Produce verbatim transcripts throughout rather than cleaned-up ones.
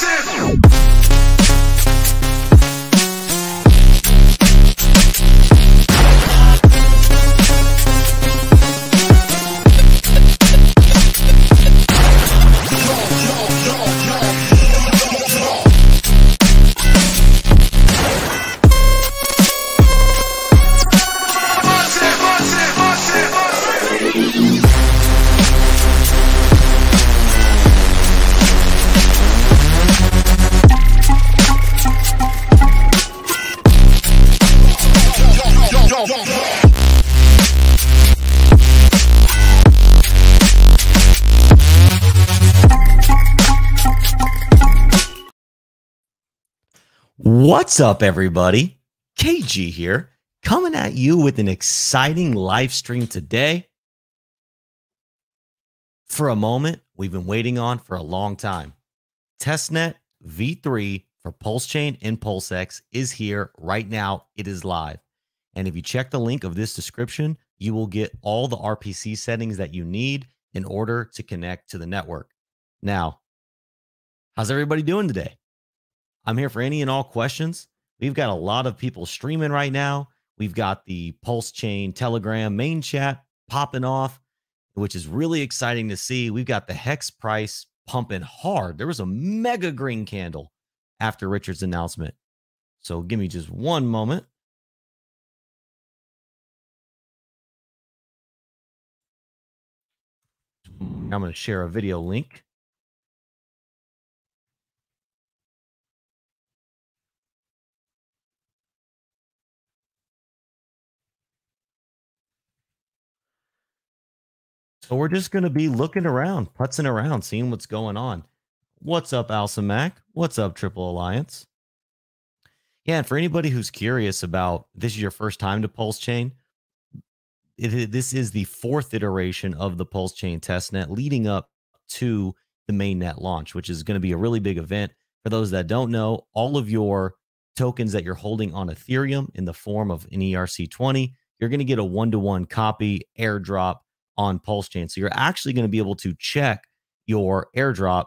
massive. What's up, everybody? K G here, coming at you with an exciting live stream today. For a moment we've been waiting on for a long time. Testnet v three for PulseChain and PulseX is here right now. It is live. And if you check the link of this description, you will get all the R P C settings that you need in order to connect to the network. Now, how's everybody doing today? I'm here for any and all questions. We've got a lot of people streaming right now. We've got the PulseChain Telegram main chat popping off, which is really exciting to see. We've got the HEX price pumping hard. There was a mega green candle after Richard's announcement. So give me just one moment. I'm going to share a video link. So we're just going to be looking around, putzing around, seeing what's going on. What's up, Alsamac? What's up, Triple Alliance? Yeah, and for anybody who's curious about, this is your first time to PulseChain, it, this is the fourth iteration of the PulseChain testnet leading up to the mainnet launch, which is going to be a really big event. For those that don't know, all of your tokens that you're holding on Ethereum in the form of an E R C twenty, you're going to get a one-to-one copy airdrop on PulseChain. So you're actually going to be able to check your airdrop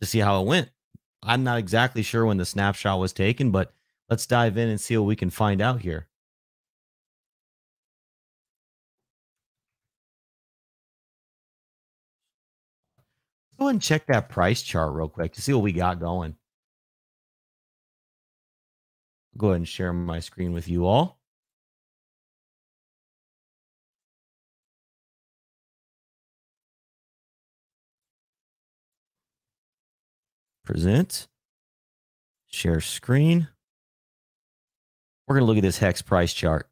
to see how it went. I'm not exactly sure when the snapshot was taken, but let's dive in and see what we can find out here. Go ahead and check that price chart real quick to see what we got going. Go ahead and share my screen with you all. Present, share screen. We're going to look at this HEX price chart.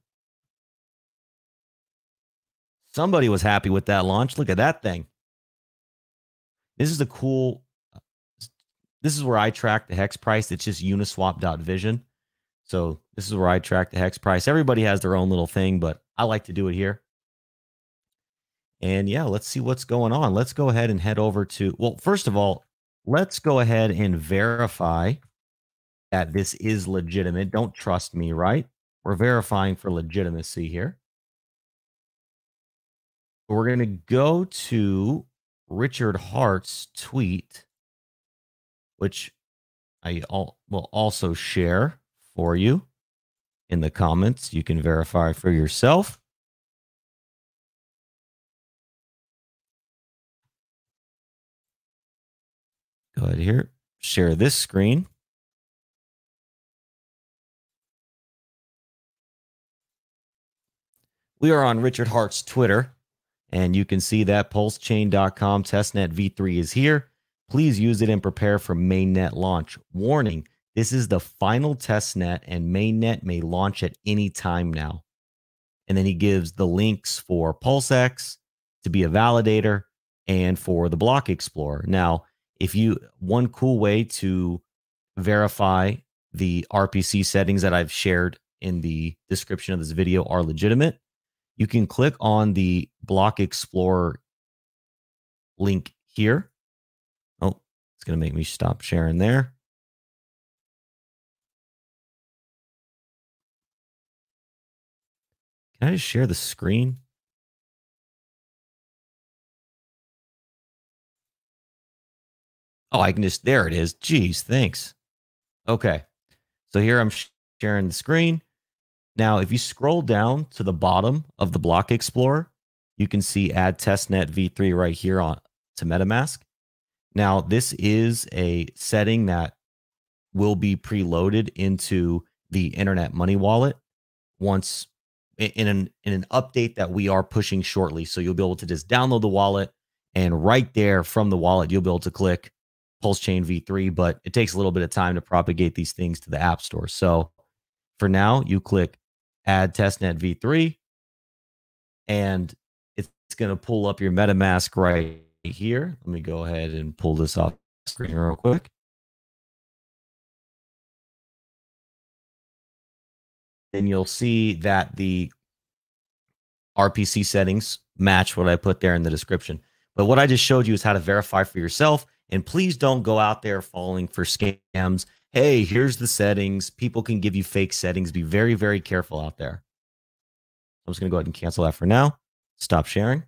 Somebody was happy with that launch. Look at that thing. This is the cool, this is where I track the HEX price. It's just Uniswap.vision. So this is where I track the HEX price. Everybody has their own little thing, but I like to do it here. And yeah, let's see what's going on. Let's go ahead and head over to, well, first of all, let's go ahead and verify that this is legitimate. Don't trust me, right? We're verifying for legitimacy here. We're going to go to Richard Heart's tweet, which I all, will also share for you in the comments. You can verify for yourself. Go ahead here, share this screen. We are on Richard Hart's Twitter, and you can see that PulseChain dot com testnet v three is here. Please use it and prepare for mainnet launch. Warning, this is the final testnet, and mainnet may launch at any time now. And then he gives the links for PulseX to be a validator and for the Block Explorer. Now, If you one cool way to verify the R P C settings that I've shared in the description of this video are legitimate, you can click on the Block Explorer link here. Oh, it's going to make me stop sharing there. Can I just share the screen? Oh, I can just, there it is. Geez, thanks. Okay. So here I'm sh sharing the screen. Now, if you scroll down to the bottom of the Block Explorer, you can see add testnet v three right here on to MetaMask. Now, this is a setting that will be preloaded into the Internet Money wallet once in an, in an update that we are pushing shortly. So you'll be able to just download the wallet, and right there from the wallet, you'll be able to click PulseChain v three, but it takes a little bit of time to propagate these things to the App Store. So for now, you click add testnet v three, and it's going to pull up your MetaMask right here. Let me go ahead and pull this off the screen real quick. Then you'll see that the R P C settings match what I put there in the description. But what I just showed you is how to verify for yourself. And please don't go out there falling for scams. Hey, here's the settings. People can give you fake settings. Be very, very careful out there. I'm just going to go ahead and cancel that for now. Stop sharing.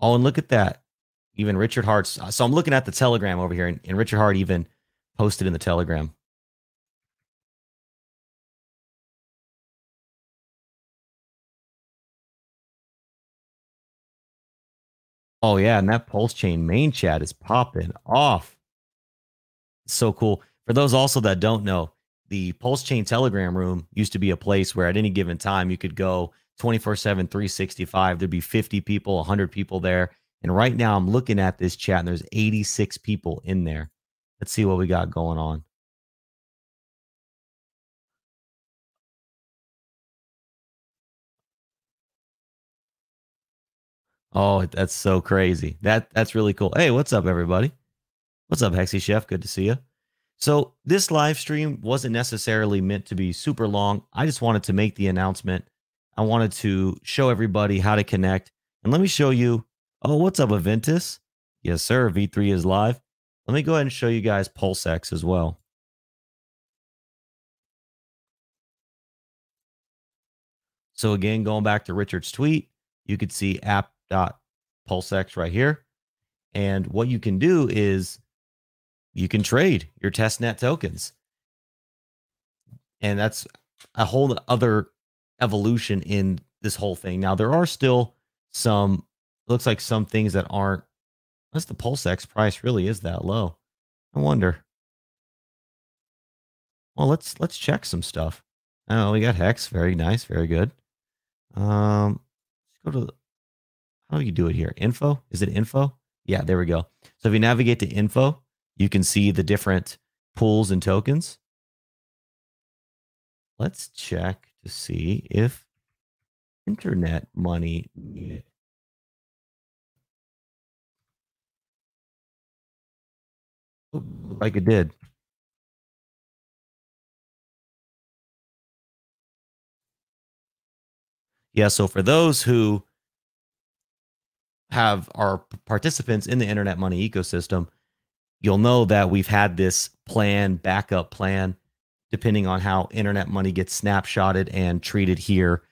Oh, and look at that. Even Richard Heart. So I'm looking at the Telegram over here, and, and Richard Heart even posted in the Telegram. Oh, yeah, and that PulseChain main chat is popping off. It's so cool. For those also that don't know, the PulseChain Telegram room used to be a place where at any given time you could go twenty-four seven, three sixty-five. There'd be fifty people, one hundred people there. And right now I'm looking at this chat, and there's eighty-six people in there. Let's see what we got going on. Oh, that's so crazy. That that's really cool. Hey, what's up, everybody? What's up, Hexy Chef? Good to see you. So this live stream wasn't necessarily meant to be super long. I just wanted to make the announcement. I wanted to show everybody how to connect. And let me show you. Oh, what's up, Aventus? Yes, sir. V three is live. Let me go ahead and show you guys PulseX as well. So again, going back to Richard's tweet, you could see app dot PulseX right here. And what you can do is you can trade your testnet tokens. And that's a whole other evolution in this whole thing. Now, there are still some, looks like some things that aren't, unless the PulseX price really is that low. I wonder. Well, let's let's check some stuff. Oh, we got HEX. Very nice. Very good. Um, let's go to, how do you do it here? Info? Is it info? Yeah, there we go. So if you navigate to info, you can see the different pools and tokens. Let's check to see if Internet Money needed. Ooh, like it did. Yeah, so for those who have our participants in the Internet Money ecosystem, you'll know that we've had this plan, backup plan, depending on how Internet Money gets snapshotted and treated here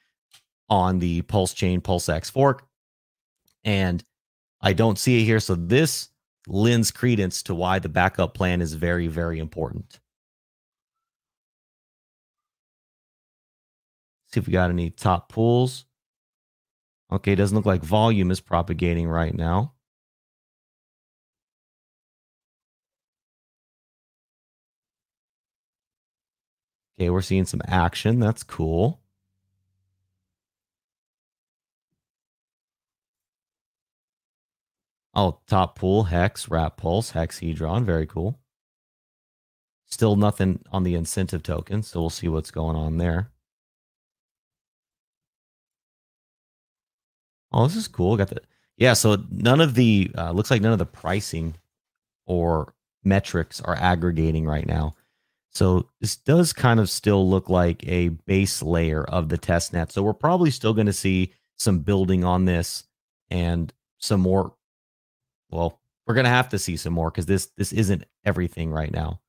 on the PulseChain PulseX fork. And I don't see it here, so this lends credence to why the backup plan is very, very important. See if we got any top pools. Okay, it doesn't look like volume is propagating right now. Okay, we're seeing some action. That's cool. Oh, top pool, HEX, Wrap Pulse, Hexedron. Very cool. Still nothing on the incentive token, so we'll see what's going on there. Oh, this is cool. Got the, yeah, so none of the, uh, looks like none of the pricing or metrics are aggregating right now. So this does kind of still look like a base layer of the testnet. So we're probably still going to see some building on this and some more. Well, we're going to have to see some more because this, this isn't everything right now.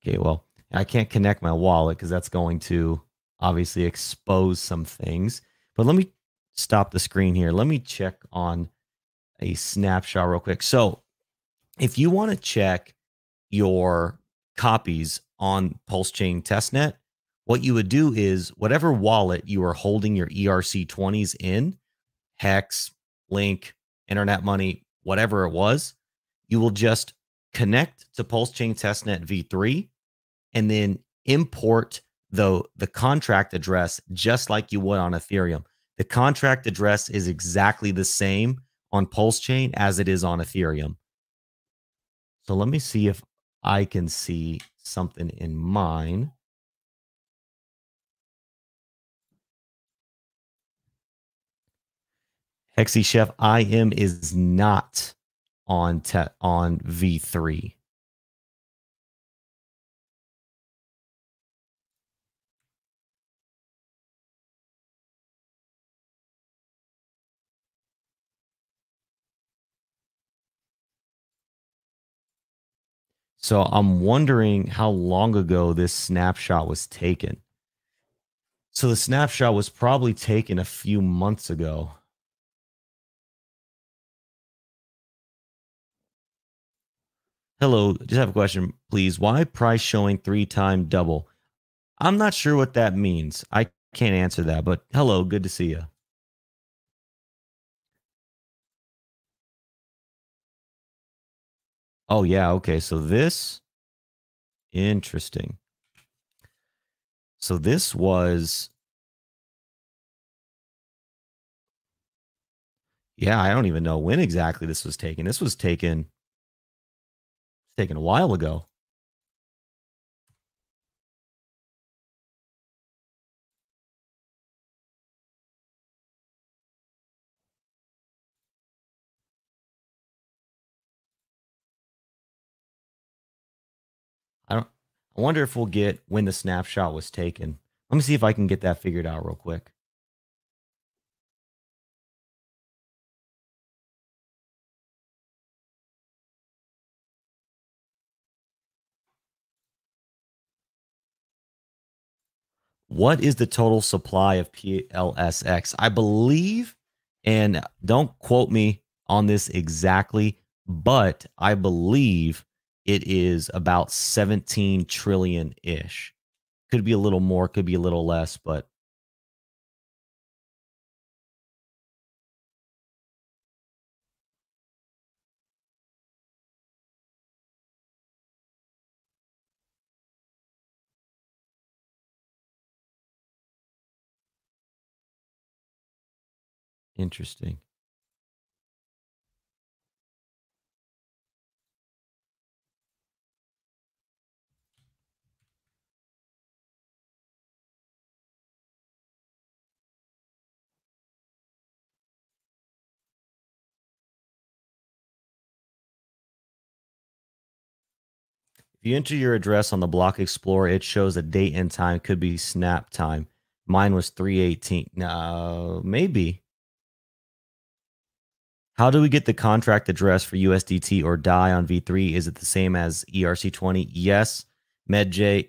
Okay, well, I can't connect my wallet because that's going to obviously expose some things. But let me stop the screen here. Let me check on a snapshot real quick. So if you want to check your copies on PulseChain testnet, what you would do is whatever wallet you are holding your E R C twenties in, HEX, Link, Internet Money, whatever it was, you will just connect to PulseChain testnet v three and then import the, the contract address just like you would on Ethereum. The contract address is exactly the same on PulseChain as it is on Ethereum. So let me see if I can see something in mine. Hexy Chef I M is not on on v three. So I'm wondering how long ago this snapshot was taken. So the snapshot was probably taken a few months ago. Hello, just have a question, please. Why price showing three time double? I'm not sure what that means. I can't answer that, but hello, good to see you. Oh, yeah. Okay. So this, interesting. So this was, yeah, I don't even know when exactly this was taken. This was taken, taken a while ago. I don't, I wonder if we'll get when the snapshot was taken. Let me see if I can get that figured out real quick. What is the total supply of P L S X? I believe, and don't quote me on this exactly, but I believe it is about seventeen trillion-ish. Could be a little more, could be a little less, but interesting. You enter your address on the block explorer, it shows a date and time. Could be snap time. Mine was three eighteen. No, maybe. How do we get the contract address for U S D T or D A I on v three? Is it the same as E R C twenty? Yes. MedJ,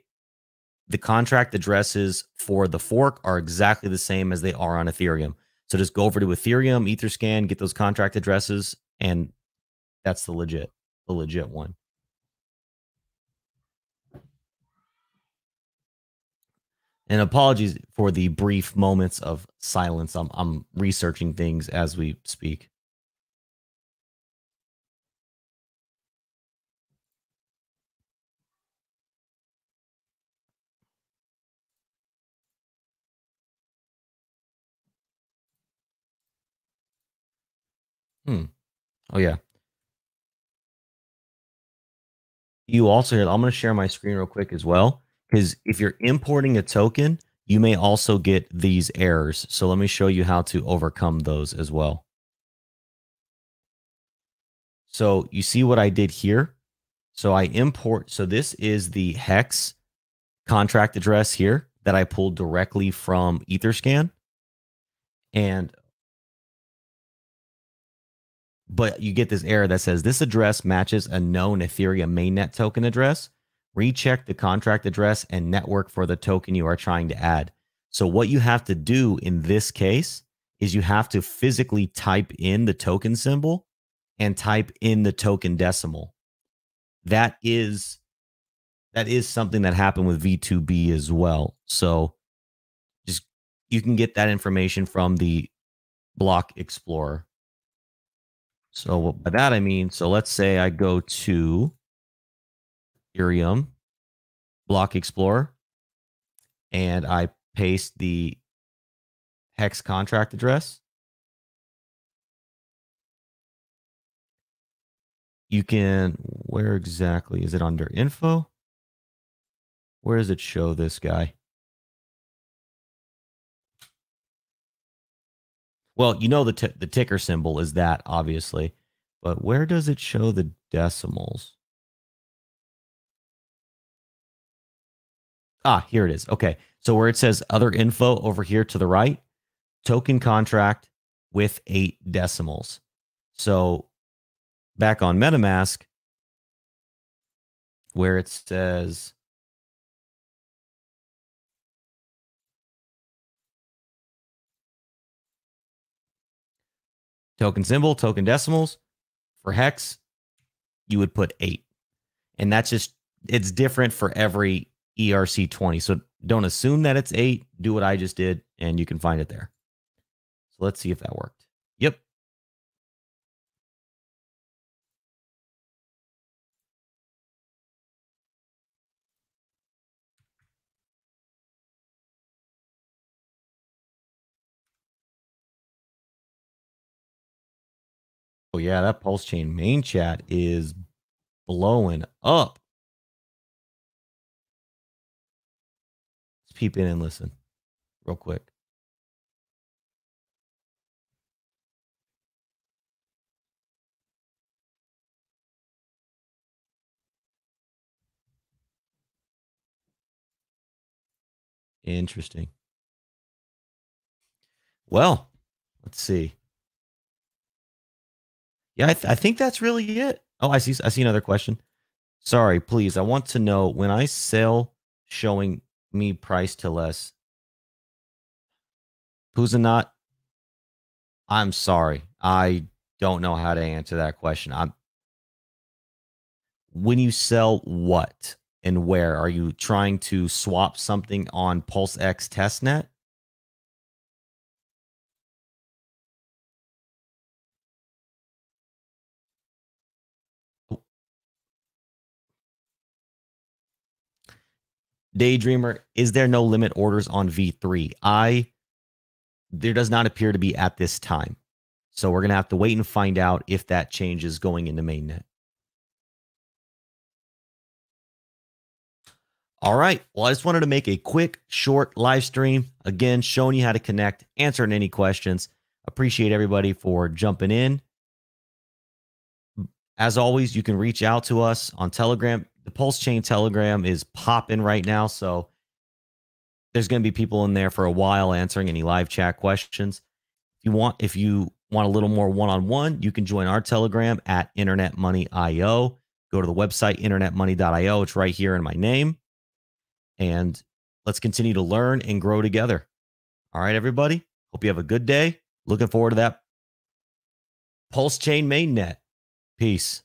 the contract addresses for the fork are exactly the same as they are on Ethereum. So just go over to Ethereum, Etherscan, get those contract addresses, and that's the legit, the legit one. And apologies for the brief moments of silence. I'm, I'm researching things as we speak. Hmm. Oh, yeah. You also hear, I'm going to share my screen real quick as well. Because if you're importing a token, you may also get these errors. So let me show you how to overcome those as well. So you see what I did here? So I import. So this is the HEX contract address here that I pulled directly from Etherscan. And but you get this error that says this address matches a known Ethereum mainnet token address. recheck the contract address and network for the token you are trying to add. So what you have to do in this case is you have to physically type in the token symbol and type in the token decimal. That is, that is something that happened with V two B as well. So just, you can get that information from the block explorer. So by that, I mean, so let's say I go to Ethereum block explorer and I paste the hex contract address. You can, where exactly is it? Under info? Where does it show this guy? Well, you know, the, t the ticker symbol is that, obviously, but where does it show the decimals? Ah, here it is. Okay. So where it says other info over here to the right, token contract with eight decimals. So back on MetaMask, where it says token symbol, token decimals, for hex, you would put eight. And that's just, it's different for every E R C twenty. So don't assume that it's eight. Do what I just did, and you can find it there. So let's see if that worked. Yep. Oh yeah, that PulseChain main chat is blowing up. Let's peep in and listen real quick. Interesting. Well, let's see. Yeah, I, th I think that's really it. Oh, I see. I see another question. Sorry, please. I want to know when I sell, showing me price to less. Puzanat, I'm sorry. I don't know how to answer that question. I'm. When you sell what and where? Are you trying to swap something on PulseX testnet? Daydreamer, is there no limit orders on V three? I, there does not appear to be at this time. So we're going to have to wait and find out if that changes going into mainnet. All right. Well, I just wanted to make a quick, short live stream. Again, showing you how to connect, answering any questions. Appreciate everybody for jumping in. As always, you can reach out to us on Telegram. The PulseChain Telegram is popping right now, so there's going to be people in there for a while answering any live chat questions. If you want, if you want a little more one-on-one, you can join our Telegram at Internet Money dot I O. Go to the website Internet Money dot I O. It's right here in my name, and let's continue to learn and grow together. All right, everybody. Hope you have a good day. Looking forward to that PulseChain mainnet. Peace.